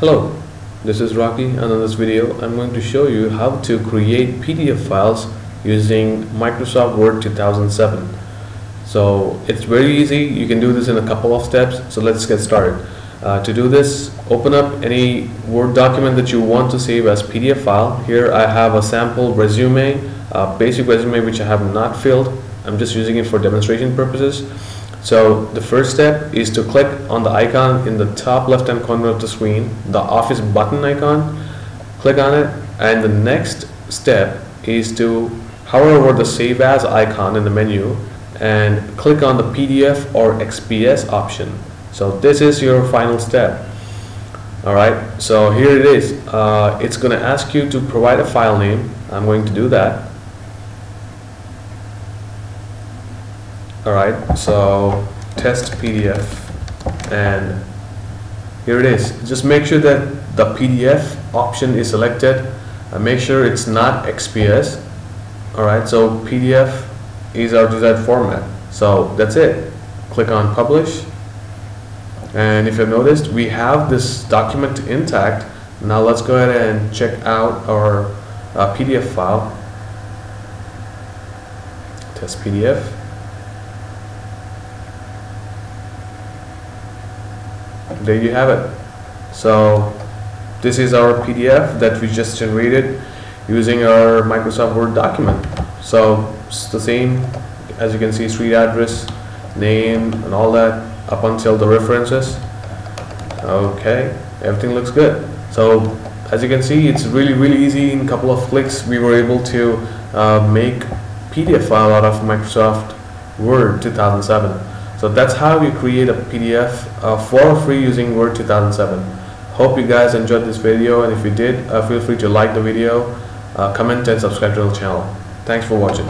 Hello, this is Rocky, and in this video I'm going to show you how to create PDF files using Microsoft Word 2007. So it's very easy, you can do this in a couple of steps, so let's get started. To do this, open up any Word document that you want to save as PDF file. Here I have a sample resume, a basic resume which I have not filled. I'm just using it for demonstration purposes. So the first step is to click on the icon in the top left hand corner of the screen, the Office button icon, click on it, and the next step is to hover over the Save As icon in the menu and click on the PDF or XPS option. So this is your final step. Alright, so here it is. It's going to ask you to provide a file name. I'm going to do that. Alright, so test PDF, and here it is. Just make sure that the PDF option is selected, and make sure it's not XPS. Alright, so PDF is our desired format. So that's it. Click on publish, and if you've noticed, we have this document intact. Now let's go ahead and check out our PDF file, test PDF. There you have it. So this is our PDF that we just generated using our Microsoft Word document. So it's the same, as you can see, street address, name, and all that up until the references. Okay, everything looks good. So as you can see, it's really easy. In a couple of clicks we were able to make PDF file out of Microsoft Word 2007. So that's how you create a PDF for free using Word 2007. Hope you guys enjoyed this video, and if you did, feel free to like the video, comment and subscribe to the channel. Thanks for watching.